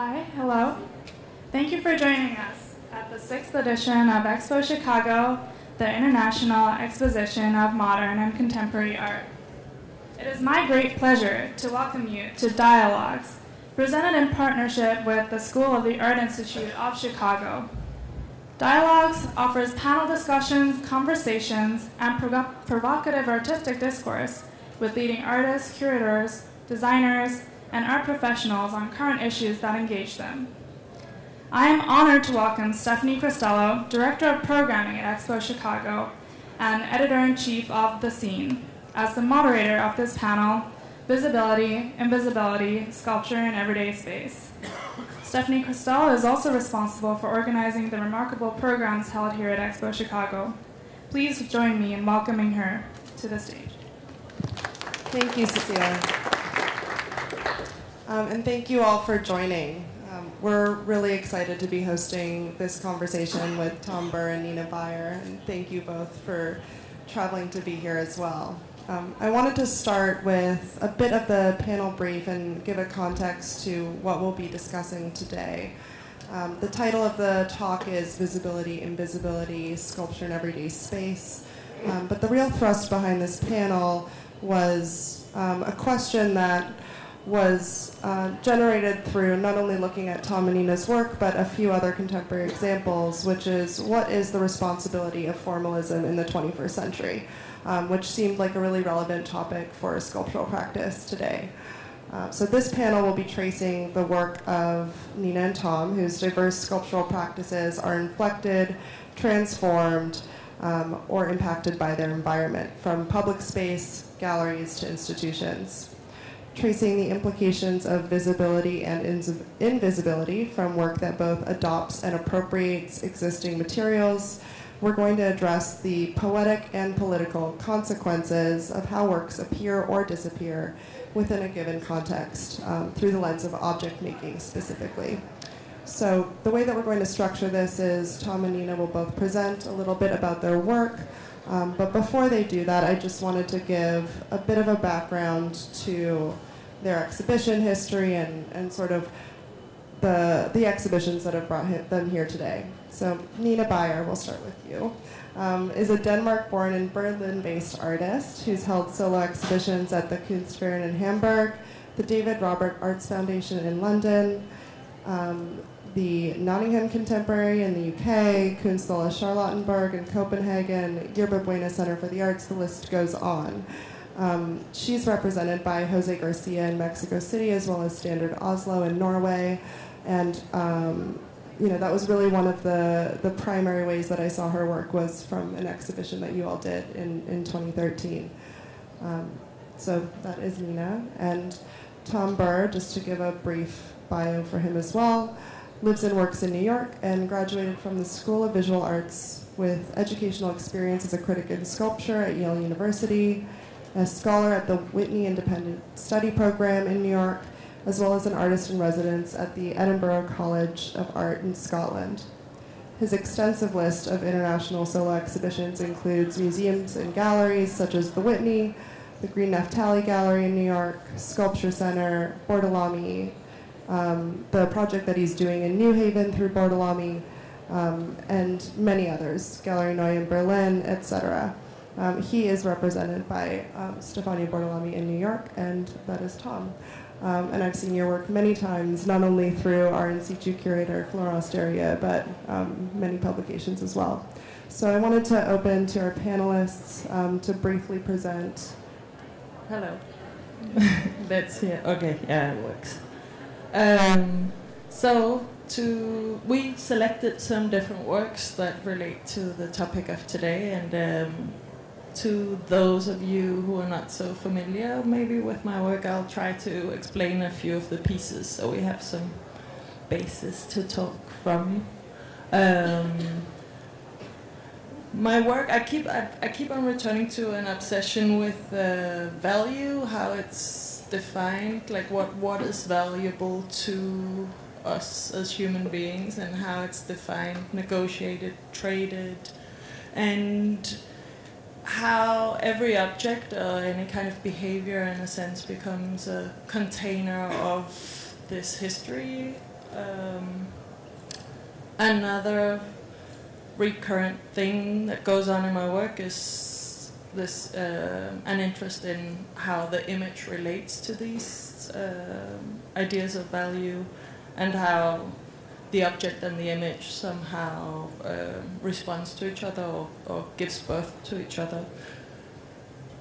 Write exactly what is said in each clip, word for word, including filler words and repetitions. Hi, hello. Thank you for joining us at the sixth edition of Expo Chicago, the International Exposition of Modern and Contemporary Art. It is my great pleasure to welcome you to Dialogues, presented in partnership with the School of the Art Institute of Chicago. Dialogues offers panel discussions, conversations, and prov provocative artistic discourse with leading artists, curators, designers, and art professionals on current issues that engage them. I am honored to welcome Stephanie Cristello, Director of Programming at Expo Chicago and Editor-in-Chief of The SEEN, as the moderator of this panel, Visibility, Invisibility, Sculpture in Everyday Space. Stephanie Cristello is also responsible for organizing the remarkable programs held here at Expo Chicago. Please join me in welcoming her to the stage. Thank you, Cecilia. Um, and thank you all for joining. Um, we're really excited to be hosting this conversation with Tom Burr and Nina Beier, and thank you both for traveling to be here as well. Um, I wanted to start with a bit of the panel brief and give a context to what we'll be discussing today. Um, the title of the talk is Visibility, Invisibility, Sculpture in Everyday Space. Um, but the real thrust behind this panel was um, a question that was uh, generated through not only looking at Tom and Nina's work, but a few other contemporary examples, which is, what is the responsibility of formalism in the twenty-first century? Um, which seemed like a really relevant topic for sculptural practice today. Uh, so this panel will be tracing the work of Nina and Tom, whose diverse sculptural practices are inflected, transformed, um, or impacted by their environment, from public space, galleries, to institutions. Tracing the implications of visibility and in invisibility from work that both adopts and appropriates existing materials, we're going to address the poetic and political consequences of how works appear or disappear within a given context um, through the lens of object making specifically. So the way that we're going to structure this is Tom and Nina will both present a little bit about their work, um, but before they do that, I just wanted to give a bit of a background to their exhibition history and, and sort of The, the exhibitions that have brought him, them here today. So Nina Beier, we'll start with you, um, is a Denmark-born and Berlin-based artist who's held solo exhibitions at the Kunstverein in Hamburg, the David Robert Arts Foundation in London, um, the Nottingham Contemporary in the U K, Kunsthalle Charlottenburg in Copenhagen, Yerba Buena Center for the Arts, the list goes on. Um, she's represented by José García in Mexico City, as well as Standard Oslo in Norway. And um, you know, that was really one of the, the primary ways that I saw her work was from an exhibition that you all did in, in twenty thirteen. Um, so that is Nina. And Tom Burr, just to give a brief bio for him as well, lives and works in New York and graduated from the School of Visual Arts with educational experience as a critic in sculpture at Yale University, a scholar at the Whitney Independent Study Program in New York, as well as an artist in residence at the Edinburgh College of Art in Scotland. His extensive list of international solo exhibitions includes museums and galleries such as the Whitney, the Greene Naftali Gallery in New York, Sculpture Center, Bortolami, um, the project that he's doing in New Haven through Bortolami, um, and many others, Gallery Neu in Berlin, et cetera. Um, he is represented by um, Stefania Bortolami in New York, and that is Tom. Um, and I've seen your work many times, not only through our in situ curator, Clara Osteria, but um, many publications as well. So I wanted to open to our panelists um, to briefly present. Hello. That's here. Yeah, okay, yeah, it works. Um, so to we selected some different works that relate to the topic of today, and um, to those of you who are not so familiar maybe with my work, I'll try to explain a few of the pieces so we have some basis to talk from. Um, my work, I keep, I, I keep on returning to an obsession with uh, value, how it's defined, like what, what is valuable to us as human beings and how it's defined, negotiated, traded, and how every object or any kind of behavior in a sense becomes a container of this history um, another recurrent thing that goes on in my work is this uh, an interest in how the image relates to these uh, ideas of value, and how the object and the image somehow uh, responds to each other, or, or gives birth to each other.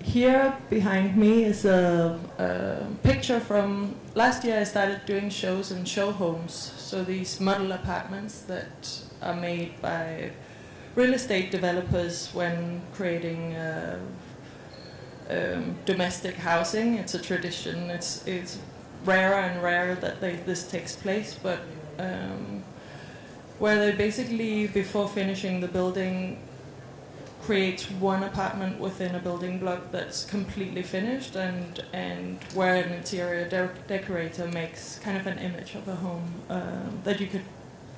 Here behind me is a, a picture from last year. I started doing shows in show homes, so these model apartments that are made by real estate developers when creating uh, um, domestic housing. It's a tradition. It's it's rarer and rarer that they, this takes place, but um, where they basically, before finishing the building, creates one apartment within a building block that's completely finished, and and where an interior de decorator makes kind of an image of a home uh, that you could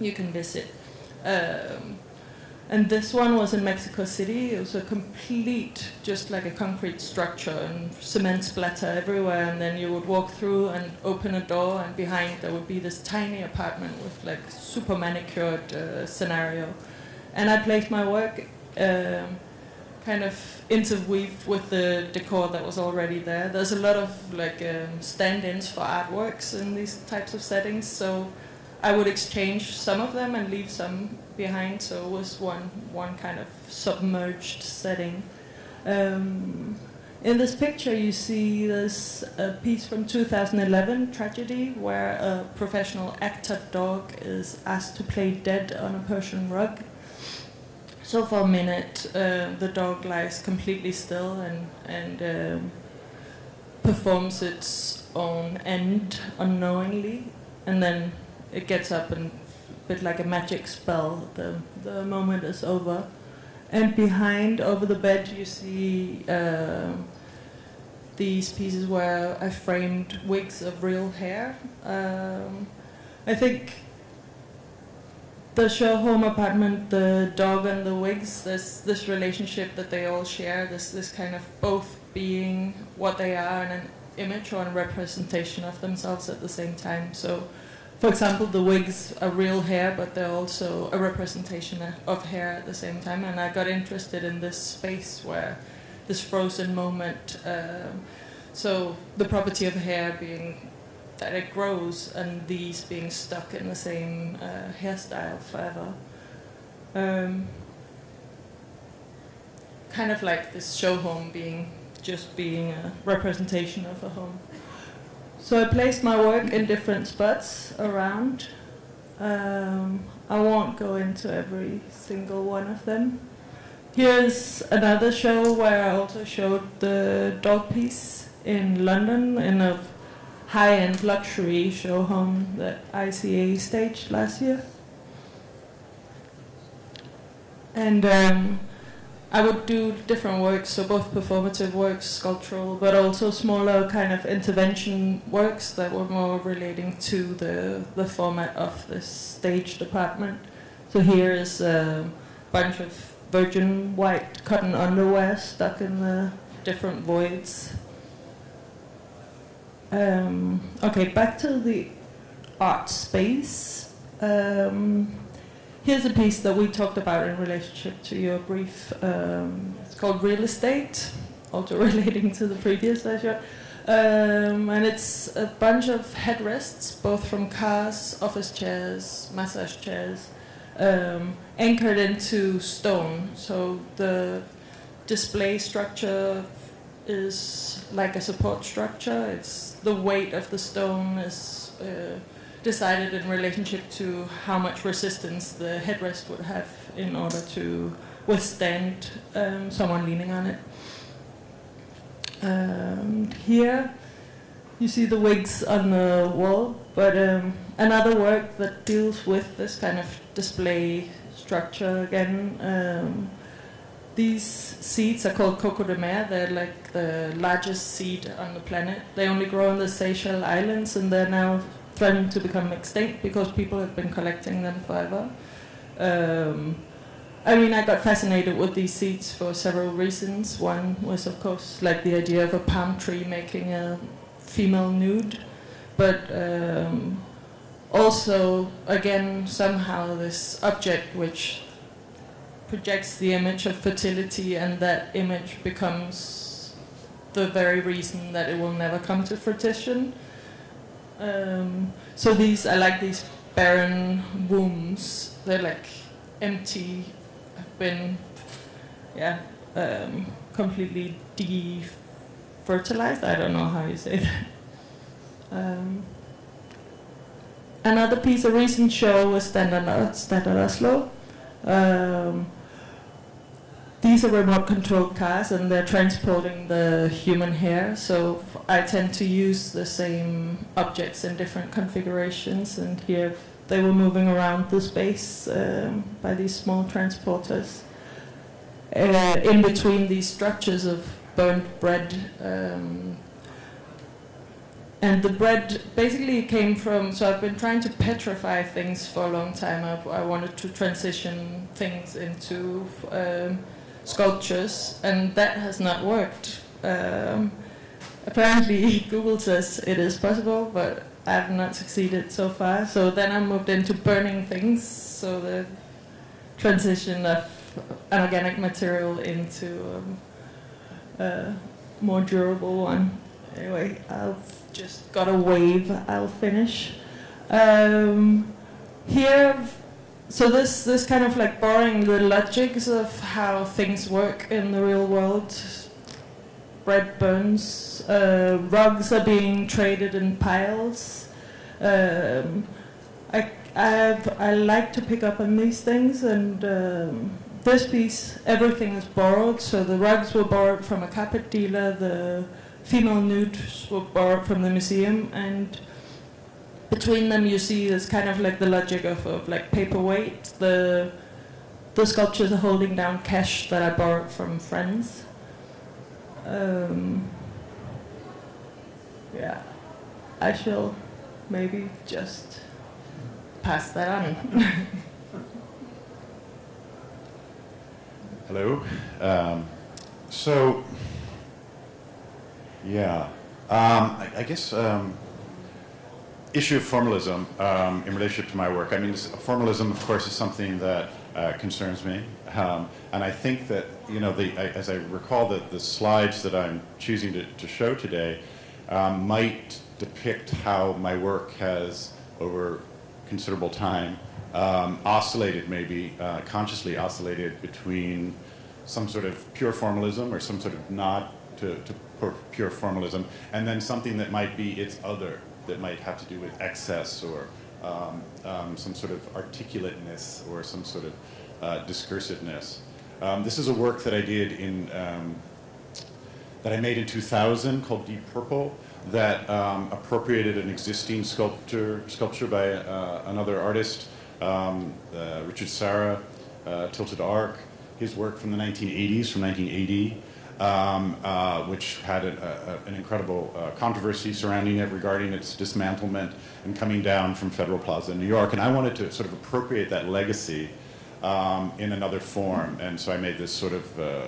you can visit. Um, and this one was in Mexico City. It was a complete, just like a concrete structure, and cement splatter everywhere, and then you would walk through and open a door, and behind there would be this tiny apartment with like super manicured uh, scenario. And I placed my work um, kind of interweaved with the decor that was already there. There's a lot of like um, stand-ins for artworks in these types of settings, so I would exchange some of them and leave some behind, so it was one, one kind of submerged setting. Um, in this picture you see this uh, piece from two thousand eleven, Tragedy, where a professional actor dog is asked to play dead on a Persian rug. So for a minute uh, the dog lies completely still and, and um, performs its own end unknowingly, and then it gets up, and a bit like a magic spell, the, the moment is over. And behind, over the bed, you see uh, these pieces where I framed wigs of real hair. Um, I think the show home apartment, the dog and the wigs, this, this relationship that they all share, this, this kind of both being what they are and an image or a representation of themselves at the same time. So, for example, the wigs are real hair, but they're also a representation of hair at the same time. And I got interested in this space where this frozen moment, uh, so the property of hair being that it grows, and these being stuck in the same uh, hairstyle forever. Um, kind of like this show home being, just being a representation of a home. So I placed my work in different spots around. Um, I won't go into every single one of them. Here's another show where I also showed the dog piece in London, in a high-end luxury show home that I C A staged last year. And um, I would do different works, so both performative works, sculptural, but also smaller kind of intervention works that were more relating to the, the format of this staged apartment. So here is a bunch of virgin white cotton underwear stuck in the different voids. Um, okay, back to the art space. Um, Here's a piece that we talked about in relationship to your brief. Um, it's called Real Estate, also relating to the previous lecture. Um, and it's a bunch of headrests, both from cars, office chairs, massage chairs, um, anchored into stone. So the display structure is like a support structure. It's the weight of the stone is uh, decided in relationship to how much resistance the headrest would have in order to withstand um, someone leaning on it. Um, here you see the wigs on the wall, but um, another work that deals with this kind of display structure again. Um, These seeds are called coco de mer. They're like the largest seed on the planet. They only grow on the Seychelles Islands, and they're now threatened to become extinct because people have been collecting them forever. Um, I mean, I got fascinated with these seeds for several reasons. One was, of course, like the idea of a palm tree making a female nude, but um, also, again, somehow this object which projects the image of fertility, and that image becomes the very reason that it will never come to fruition. Um, so these, I like these barren wombs. They're like empty, have been, yeah, um, completely de-fertilized. I don't know how you say that. Um, Another piece, a recent show was Standard, Standard Oslo. Um, these are remote-controlled cars, and they're transporting the human hair. So I tend to use the same objects in different configurations. And here they were moving around the space um, by these small transporters. Uh, in between these structures of burnt bread. Um, And the bread basically came from, so I've been trying to petrify things for a long time. I, I wanted to transition things into um, sculptures, and that has not worked. Um, apparently, Google says it is possible, but I have not succeeded so far. So then I moved into burning things, so the transition of an organic material into um, a more durable one. Anyway, I've just got a wave. I'll finish. Um, here, so this this kind of like boring the logics of how things work in the real world. Bread burns. Uh, rugs are being traded in piles. Um, I I've, I like to pick up on these things, and um, this piece, everything is borrowed. So the rugs were borrowed from a carpet dealer. The female nudes were borrowed from the museum, and between them you see there's kind of like the logic of, of like paperweight. The, the sculptures are holding down cash that I borrowed from friends. Um, yeah, I shall maybe just pass that on. Hello. Um, so. Yeah, um, I, I guess um, issue of formalism um, in relationship to my work. I mean, formalism, of course, is something that uh, concerns me, um, and I think that you know, the, I, as I recall, that the slides that I'm choosing to, to show today um, might depict how my work has, over considerable time, um, oscillated, maybe uh, consciously oscillated between some sort of pure formalism or some sort of nod to, to pure formalism, and then something that might be its other, that might have to do with excess or um, um, some sort of articulateness or some sort of uh, discursiveness. Um, this is a work that I did in, um, that I made in two thousand called Deep Purple, that um, appropriated an existing sculpture, sculpture by uh, another artist, um, uh, Richard Serra, uh, Tilted Arc, his work from the nineteen eighties, from nineteen eighty. Um, uh, which had a, a, an incredible uh, controversy surrounding it regarding its dismantlement and coming down from Federal Plaza in New York. And I wanted to sort of appropriate that legacy um, in another form. And so I made this sort of uh,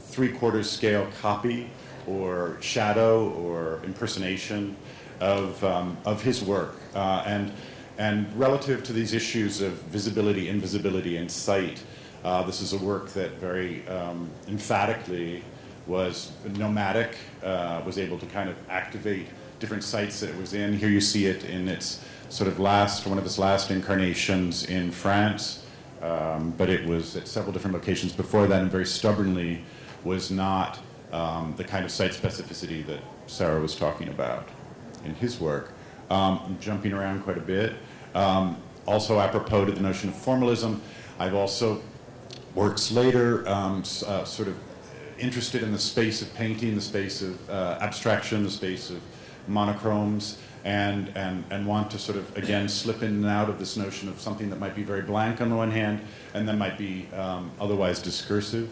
three-quarters scale copy or shadow or impersonation of, um, of his work. Uh, and, and relative to these issues of visibility, invisibility, and sight, Uh, this is a work that very um, emphatically was nomadic, uh, was able to kind of activate different sites that it was in. Here you see it in its sort of last, one of its last incarnations in France, um, but it was at several different locations before that, and very stubbornly was not um, the kind of site specificity that Sarah was talking about in his work. Um, I'm jumping around quite a bit. Um, also apropos to the notion of formalism, I've also works later, um, uh, sort of interested in the space of painting, the space of uh, abstraction, the space of monochromes, and, and, and want to sort of, again, slip in and out of this notion of something that might be very blank on the one hand, and then might be um, otherwise discursive.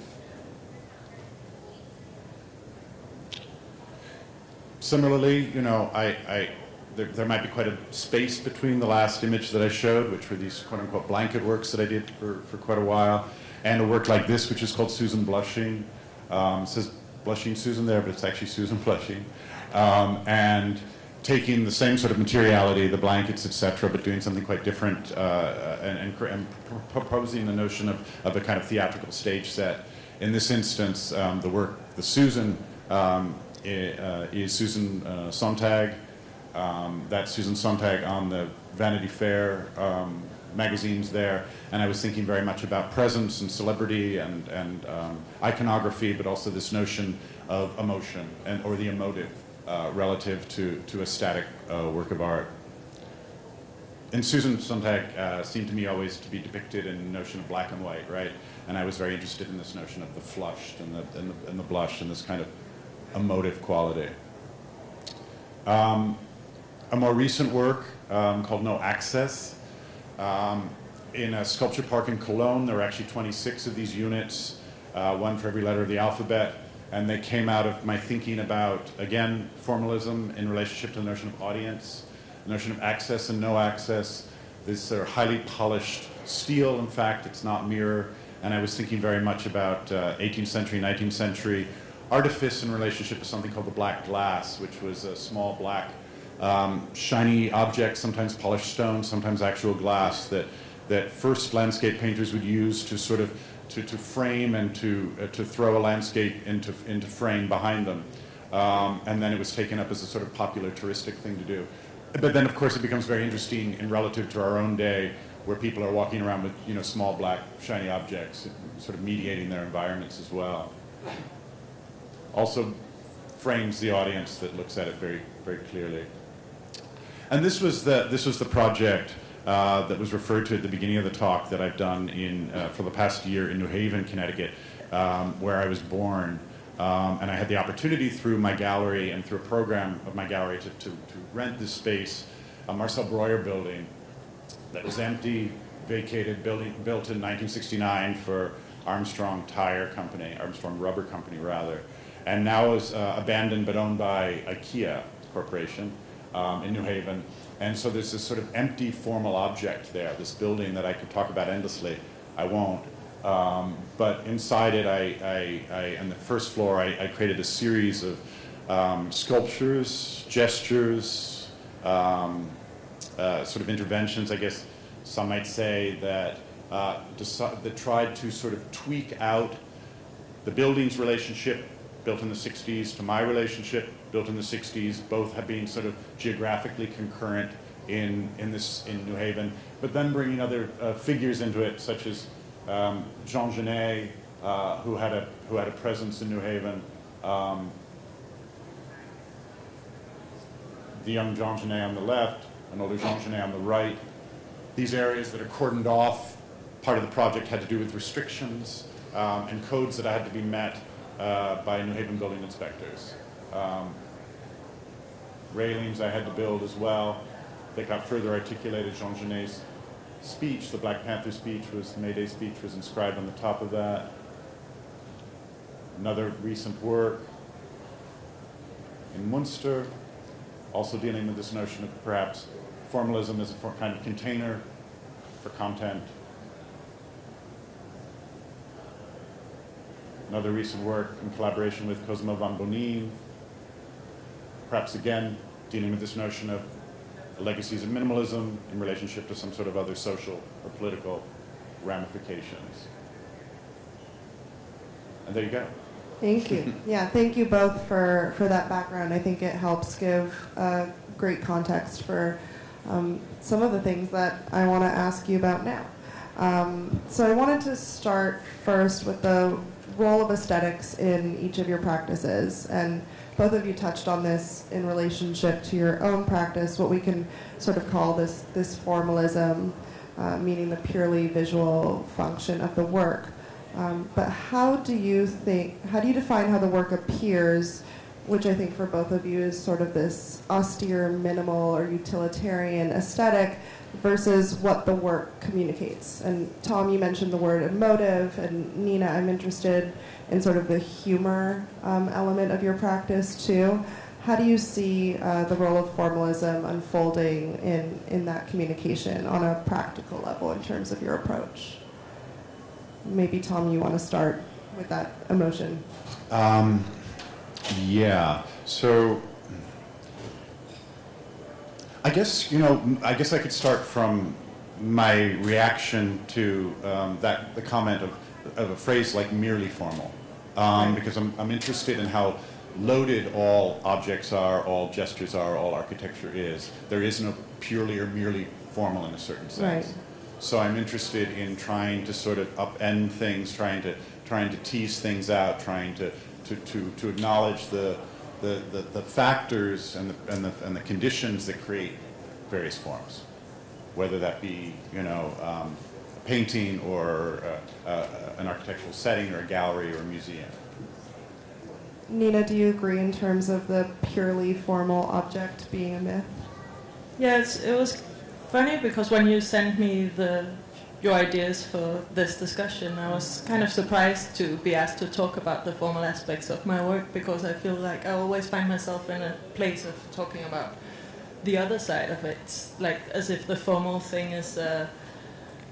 Similarly, you know, I, I there, there might be quite a space between the last image that I showed, which were these quote-unquote blanket works that I did for, for quite a while, and a work like this, which is called Susan Blushing. Um, it says Blushing Susan there, but it's actually Susan Blushing. Um, and taking the same sort of materiality, the blankets, et cetera, but doing something quite different uh, and, and, and proposing the notion of, of a kind of theatrical stage set. In this instance, um, the work, the Susan, um, is, uh, is Susan uh, Sontag. Um, that's Susan Sontag on the Vanity Fair um, magazines there, and I was thinking very much about presence and celebrity and, and um, iconography, but also this notion of emotion and or the emotive uh, relative to, to a static uh, work of art. And Susan Sontag uh, seemed to me always to be depicted in the notion of black and white, right? And I was very interested in this notion of the flushed and the, and the, and the blush and this kind of emotive quality. Um, a more recent work um, called No Access. Um, in a sculpture park in Cologne, there were actually twenty-six of these units, uh, one for every letter of the alphabet, and they came out of my thinking about, again, formalism in relationship to the notion of audience, the notion of access and no access. These are highly polished steel, in fact, it's not mirror, and I was thinking very much about uh, eighteenth century, nineteenth century artifice in relationship to something called the black glass, which was a small black Um, shiny objects, sometimes polished stone, sometimes actual glass that, that first landscape painters would use to sort of to, to frame and to, uh, to throw a landscape into, into frame behind them. Um, and then it was taken up as a sort of popular touristic thing to do. But then, of course, it becomes very interesting in relative to our own day where people are walking around with, you know, small black shiny objects sort of mediating their environments as well. Also frames the audience that looks at it very, very clearly. And this was the, this was the project uh, that was referred to at the beginning of the talk that I've done in, uh, for the past year in New Haven, Connecticut, um, where I was born. Um, and I had the opportunity through my gallery and through a program of my gallery to, to, to rent this space, a Marcel Breuer building that was empty, vacated, building, built in nineteen sixty-nine for Armstrong Tire Company, Armstrong Rubber Company rather, and now is uh, abandoned but owned by IKEA Corporation. Um, in New Haven, and so there's this sort of empty formal object there, this building that I could talk about endlessly. I won't. Um, but inside it, I, I, I, on the first floor, I, I created a series of um, sculptures, gestures, um, uh, sort of interventions, I guess some might say, that, uh, that tried to sort of tweak out the building's relationship built in the sixties to my relationship built in the sixties, both have been sort of geographically concurrent in, in, this, in New Haven, but then bringing other uh, figures into it, such as um, Jean Genet, uh, who, had a, who had a presence in New Haven, um, the young Jean Genet on the left, an older Jean Genet on the right. These areas that are cordoned off, part of the project had to do with restrictions um, and codes that had to be met Uh, by New Haven building inspectors. Um, railings I had to build as well. They got further articulated. Jean Genet's speech, the Black Panther speech, was the May Day speech was inscribed on the top of that. Another recent work in Munster, also dealing with this notion of perhaps formalism as a for kind of container for content. Another recent work in collaboration with Cosimo van Bonin, perhaps again dealing with this notion of the legacies of minimalism in relationship to some sort of other social or political ramifications. And there you go. Thank you. Yeah, thank you both for, for that background. I think it helps give uh, great context for um, some of the things that I want to ask you about now. Um, so I wanted to start first with the role of aesthetics in each of your practices, and both of you touched on this in relationship to your own practice, what we can sort of call this, this formalism, uh, meaning the purely visual function of the work. Um, but how do you think, how do you define how the work appears, which I think for both of you is sort of this austere, minimal, or utilitarian aesthetic versus what the work communicates? And Tom, you mentioned the word emotive, and Nina, I'm interested in sort of the humor um, element of your practice too. How do you see uh, the role of formalism unfolding in, in that communication on a practical level in terms of your approach? Maybe Tom, you want to start with that emotion. Um, yeah, so I guess, you know, I guess I could start from my reaction to um, that, the comment of, of a phrase like merely formal, um, right. because I'm, I'm interested in how loaded all objects are, all gestures are, all architecture is. There is no purely or merely formal in a certain sense. Right. So I'm interested in trying to sort of upend things, trying to trying to tease things out, trying to to, to, to acknowledge the the, the the factors and the and the and the conditions that create various forms, whether that be you know um, a painting or uh, uh, an architectural setting or a gallery or a museum. Nina, do you agree in terms of the purely formal object being a myth? Yes, it was funny because when you sent me the your ideas for this discussion, I was kind of surprised to be asked to talk about the formal aspects of my work, because I feel like I always find myself in a place of talking about the other side of it. It's like as if the formal thing is a,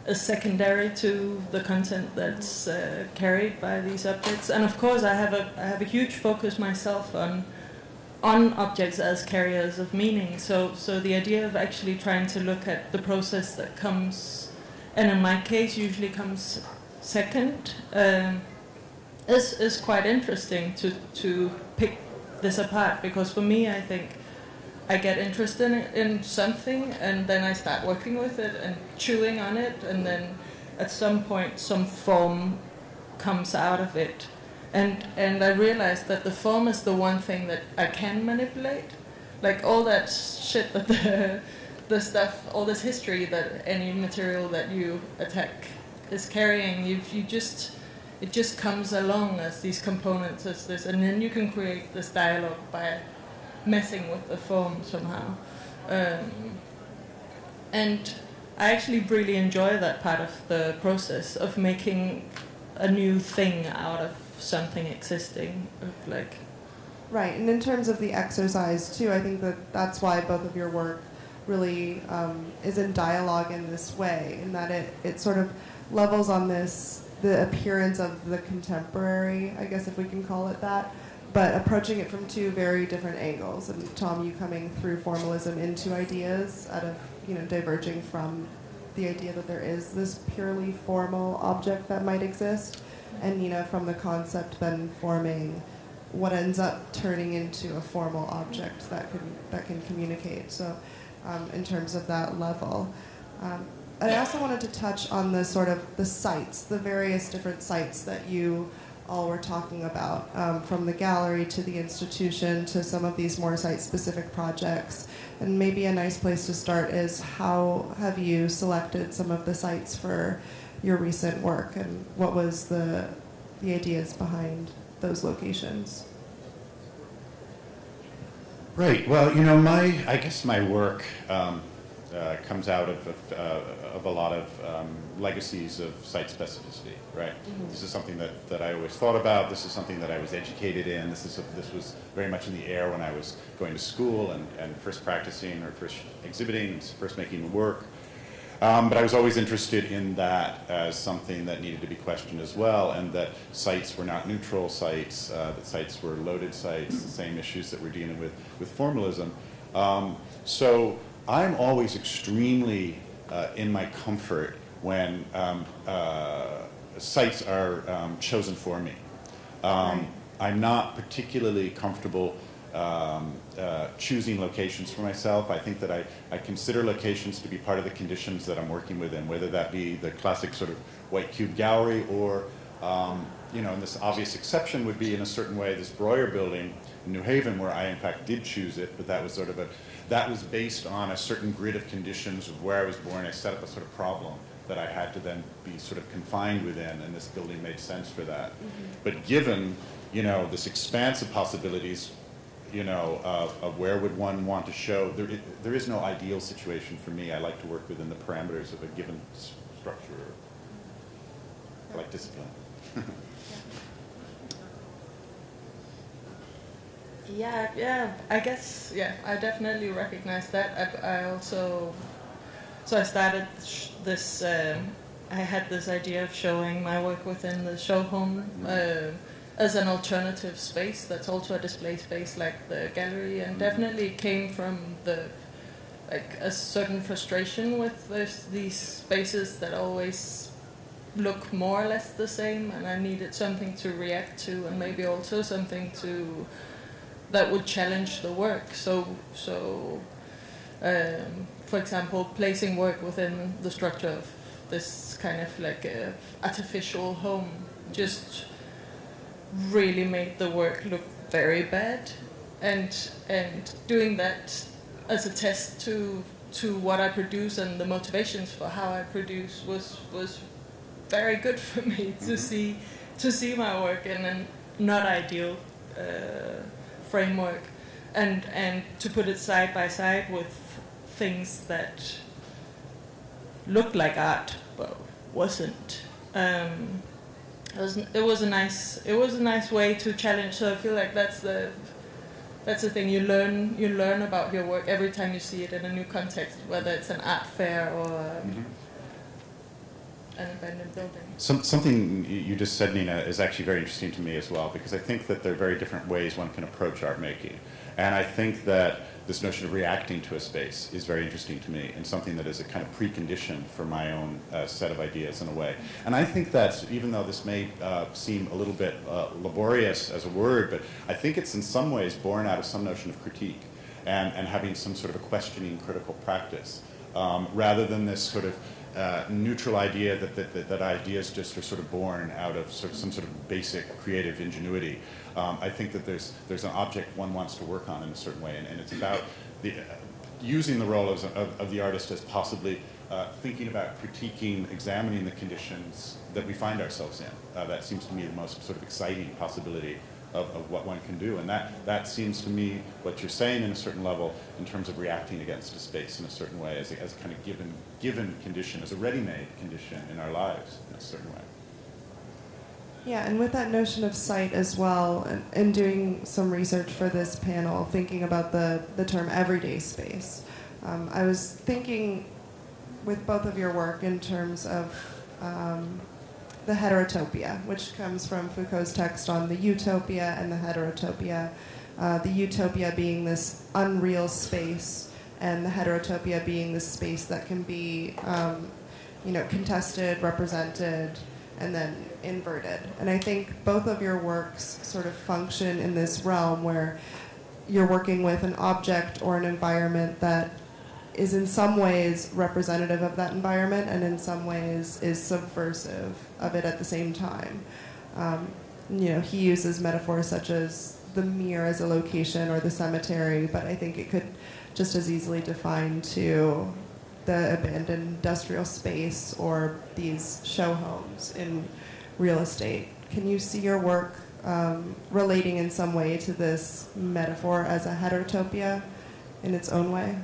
a secondary to the content that's uh, carried by these objects. And of course, I have a I have a huge focus myself on on objects as carriers of meaning. So so the idea of actually trying to look at the process that comes, and in my case usually comes second, um, is is quite interesting to to pick this apart, because for me, I think I get interested in, in something and then I start working with it and chewing on it, and then at some point some form comes out of it. And and I realized that the form is the one thing that I can manipulate. Like all that shit that the, the stuff, all this history that any material that you attack is carrying, you you just, it just comes along as these components, as this, and then you can create this dialogue by messing with the form somehow. Um, and I actually really enjoy that part of the process of making a new thing out of something existing, of like. Right, and in terms of the exercise too, I think that that's why both of your work really um, is in dialogue in this way, in that it, it sort of levels on this, the appearance of the contemporary, I guess if we can call it that, but approaching it from two very different angles. And Tom, you coming through formalism into ideas out of, you know, diverging from the idea that there is this purely formal object that might exist, and Nina from the concept then forming what ends up turning into a formal object that can, that can communicate. So um, in terms of that level. Um, I also wanted to touch on the sort of the sites, the various different sites that you all we're talking about, um, from the gallery to the institution to some of these more site-specific projects. And maybe a nice place to start is, how have you selected some of the sites for your recent work, and what was the, the ideas behind those locations? Right, well, you know, my, I guess my work um, uh, comes out of, of, uh, of a lot of um, legacies of site specificity, right? Mm-hmm. This is something that, that I always thought about. This is something that I was educated in. This is a, this was very much in the air when I was going to school and, and first practicing or first exhibiting, first making work. Um, but I was always interested in that as something that needed to be questioned as well, and that sites were not neutral sites, uh, that sites were loaded sites, mm-hmm. the same issues that we're dealing with with formalism. Um, so I'm always extremely uh, in my comfort when um, uh, sites are um, chosen for me. Um, right. I'm not particularly comfortable um, uh, choosing locations for myself. I think that I, I consider locations to be part of the conditions that I'm working within, whether that be the classic sort of white cube gallery or, um, you know, and this obvious exception would be in a certain way this Breuer building in New Haven, where I in fact did choose it, but that was sort of a, that was based on a certain grid of conditions of where I was born. I set up a sort of problem that I had to then be sort of confined within, and this building made sense for that. Mm-hmm. But given, you know, this expanse of possibilities, you know, of, of where would one want to show, there, it, there is no ideal situation for me. I like to work within the parameters of a given structure, or like discipline. Yeah, yeah, I guess, yeah, I definitely recognize that. I, I also, so I started sh this, uh, I had this idea of showing my work within the show home uh, as an alternative space that's also a display space like the gallery, and definitely came from the like a certain frustration with this, these spaces that always look more or less the same, and I needed something to react to, and maybe also something to that would challenge the work. So, so um, for example, placing work within the structure of this kind of like a artificial home just really made the work look very bad, and and doing that as a test to to what I produce and the motivations for how I produce was was very good for me to see to see my work in a not ideal uh, framework, and and to put it side by side with things that looked like art but wasn't. Um, it was it was a nice it was a nice way to challenge. So I feel like that's the that's the thing you learn you learn about your work every time you see it in a new context, whether it's an art fair or. Mm-hmm. An abandoned building. Some, something you just said, Nina, is actually very interesting to me as well, because I think that there are very different ways one can approach art making. And I think that this notion of reacting to a space is very interesting to me, and something that is a kind of precondition for my own uh, set of ideas in a way. And I think that, even though this may uh, seem a little bit uh, laborious as a word, but I think it's in some ways born out of some notion of critique and, and having some sort of a questioning critical practice, um, rather than this sort of Uh, neutral idea that, that, that ideas just are sort of born out of sort of some sort of basic creative ingenuity. Um, I think that there's, there's an object one wants to work on in a certain way, and, and it's about the, uh, using the role of, of, of the artist as possibly uh, thinking about critiquing, examining the conditions that we find ourselves in. Uh, that seems to me the most sort of exciting possibility of, of what one can do, and that, that seems to me what you're saying in a certain level in terms of reacting against a space in a certain way as a, as a kind of given given condition, as a ready-made condition in our lives in a certain way. Yeah, and with that notion of site as well, and, and doing some research for this panel, thinking about the, the term everyday space, um, I was thinking with both of your work in terms of um, the heterotopia, which comes from Foucault's text on the utopia and the heterotopia. Uh, the utopia being this unreal space, and the heterotopia being this space that can be, um, you know, contested, represented, and then inverted. And I think both of your works sort of function in this realm where you're working with an object or an environment that is in some ways representative of that environment, and in some ways is subversive of it at the same time. Um, you know, he uses metaphors such as the mirror as a location or the cemetery, but I think it could just as easily define to the abandoned industrial space or these show homes in real estate. Can you see your work um, relating in some way to this metaphor as a heterotopia in its own way?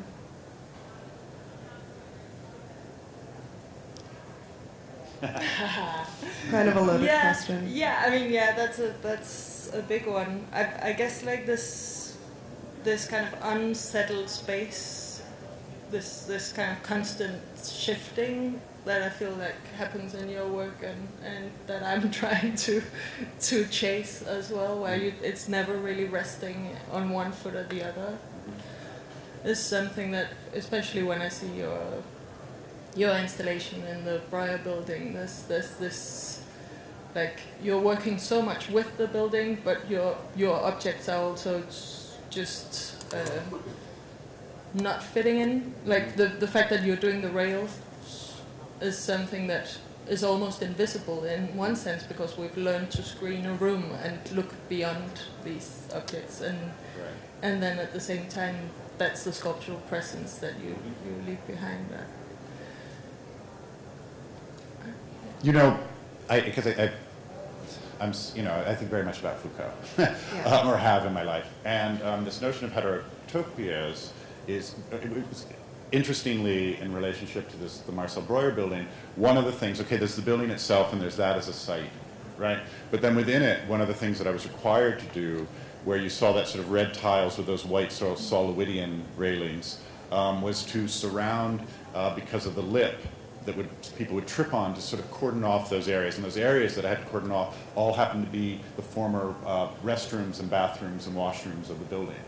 Kind of a loaded yeah, question. Yeah, I mean, yeah, that's a that's a big one. I I guess like this this kind of unsettled space, this this kind of constant shifting that I feel like happens in your work, and and that I'm trying to to chase as well, where you, it's never really resting on one foot or the other, is something that, especially when I see your your installation in the Breuer building, there's, there's this, like, you're working so much with the building, but your your objects are also just uh, not fitting in. Like, the, the fact that you're doing the rails is something that is almost invisible in one sense, because we've learned to screen a room and look beyond these objects. And, right. and then at the same time, that's the sculptural presence that you, you leave behind that. You know, I because I, I, I'm you know I think very much about Foucault, yeah. um, or have in my life, and um, this notion of heterotopias is, is interestingly in relationship to this the Marcel Breuer building. One of the things, okay, there's the building itself, and there's that as a site, right? But then within it, one of the things that I was required to do, where you saw that sort of red tiles with those white sort of Solowidian railings, um, was to surround uh, because of the lip. That would, people would trip on to sort of cordon off those areas. And those areas that I had to cordon off all happened to be the former uh, restrooms and bathrooms and washrooms of the building.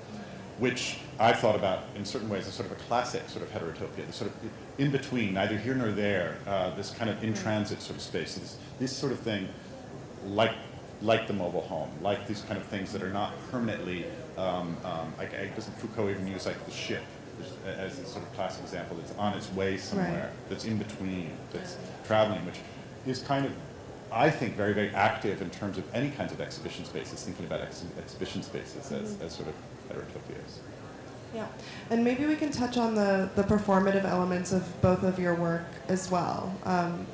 which I've thought about in certain ways as sort of a classic sort of heterotopia, the sort of in between, neither here nor there, uh, this kind of in-transit sort of space, this, this sort of thing, like, like the mobile home, like these kind of things that are not permanently, um, um, like, doesn't Foucault even use like the ship as a sort of classic example that's on its way somewhere, right. that's in between, that's traveling, which is kind of, I think, very, very active in terms of any kinds of exhibition spaces, thinking about ex exhibition spaces mm-hmm. as, as sort of heterotopias. Yeah, and maybe we can touch on the, the performative elements of both of your work as well. Um,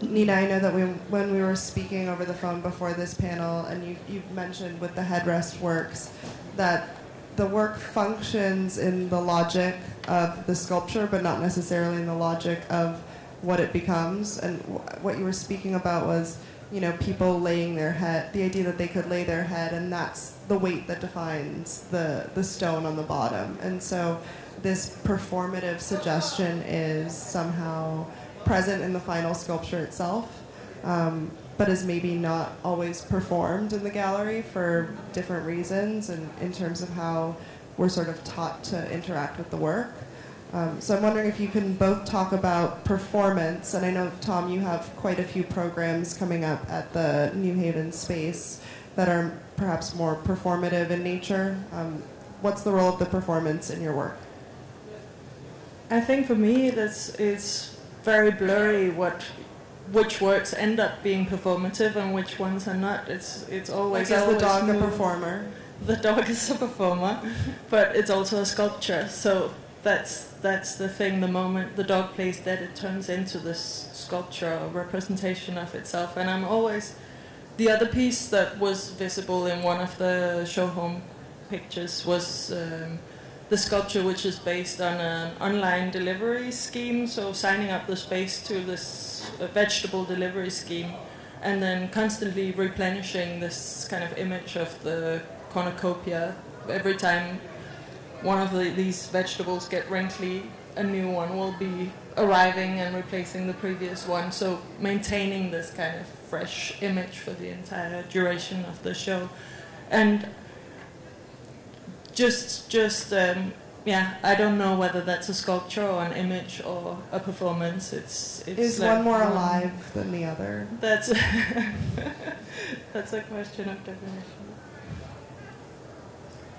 Nina, I know that we, when we were speaking over the phone before this panel, and you, you mentioned with the headrest works that the work functions in the logic of the sculpture, but not necessarily in the logic of what it becomes. And w what you were speaking about was, you know, people laying their head, the idea that they could lay their head, and that's the weight that defines the, the stone on the bottom. And so this performative suggestion is somehow present in the final sculpture itself, um, but is maybe not always performed in the gallery for different reasons and in terms of how we're sort of taught to interact with the work. Um, so I'm wondering if you can both talk about performance, and I know, Tom, you have quite a few programs coming up at the New Haven space that are perhaps more performative in nature. Um, what's the role of the performance in your work? I think for me, that's, it's very blurry what which works end up being performative and which ones are not. It's it's always like is always the dog moved. a performer? The dog is a performer, but it's also a sculpture. So that's that's the thing. The moment the dog plays dead, it turns into this sculpture or representation of itself. And I'm always. The other piece that was visible in one of the show home pictures was um, the sculpture, which is based on an online delivery scheme, so signing up the space to this uh, vegetable delivery scheme and then constantly replenishing this kind of image of the cornucopia. Every time one of the, these vegetables get wrinkly, a new one will be arriving and replacing the previous one, so maintaining this kind of fresh image for the entire duration of the show. And just, just um, yeah, I don't know whether that's a sculpture or an image or a performance. It's, it's Is like one more um, alive than the other? That's, that's a question of definition.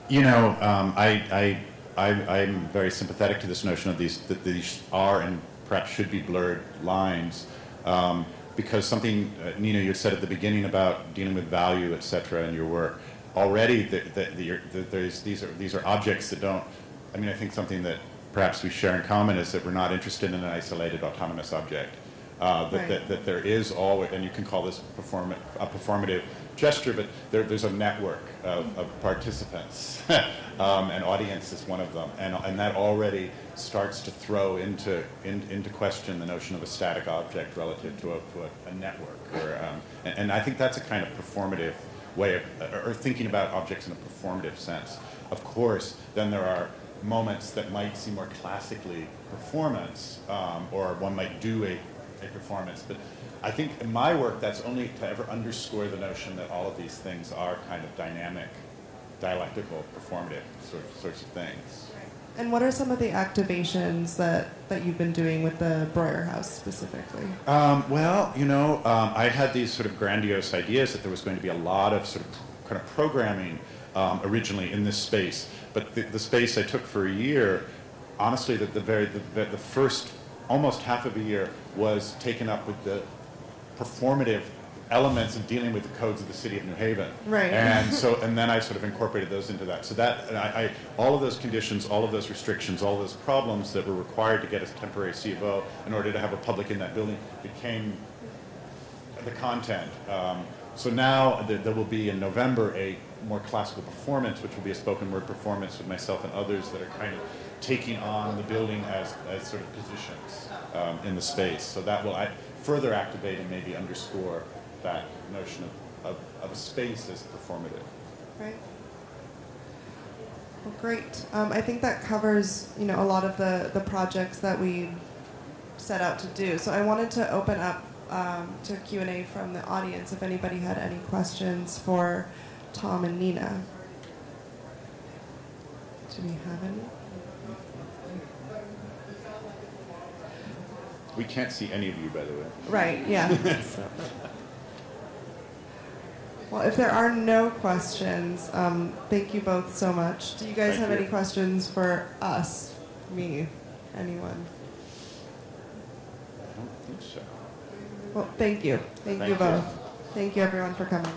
You know, um, I... I I, I'm very sympathetic to this notion of these, that these are and perhaps should be blurred lines, um, because something, uh, Nina, you said at the beginning about dealing with value, et cetera, in your work. Already, the, the, the, the, there's, these, are, these are objects that don't, I mean, I think something that perhaps we share in common is that we're not interested in an isolated, autonomous object. Uh, that, right. that, that there is always, and you can call this perform, a performative gesture, but there, there's a network of, of participants, um, and audience is one of them, and, and that already starts to throw into in, into question the notion of a static object relative to a, to a, a network, or, um, and, and I think that's a kind of performative way of, or thinking about objects in a performative sense. Of course, then there are moments that might seem more classically performance, um, or one might do a A performance, but I think in my work that's only to ever underscore the notion that all of these things are kind of dynamic, dialectical, performative sort of, sorts of things. And what are some of the activations that, that you've been doing with the Breuer House specifically? Um, well, you know, um, I had these sort of grandiose ideas that there was going to be a lot of sort of kind of programming um, originally in this space, but the, the space I took for a year, honestly, that the very the, the first almost half of a year was taken up with the performative elements of dealing with the codes of the city of New Haven. Right. And so, and then I sort of incorporated those into that. So that, and I, I, all of those conditions, all of those restrictions, all of those problems that were required to get a temporary C of O in order to have a public in that building became the content. Um, so now there, there will be in November a more classical performance, which will be a spoken word performance with myself and others that are kind of taking on the building as, as sort of positions um, in the space. So that will I, further activate and maybe underscore that notion of, of, of a space as performative. Right. Well, great. Um, I think that covers, you know, a lot of the, the projects that we set out to do. So I wanted to open up um, to Q and A from the audience if anybody had any questions for Tom and Nina. Do we have any? We can't see any of you, by the way. Right, yeah. So. Well, if there are no questions, um, thank you both so much. Do you guys thank have you. any questions for us? Me? Anyone? I don't think so. Well, thank you. Thank, thank you both. You. Thank you, everyone, for coming.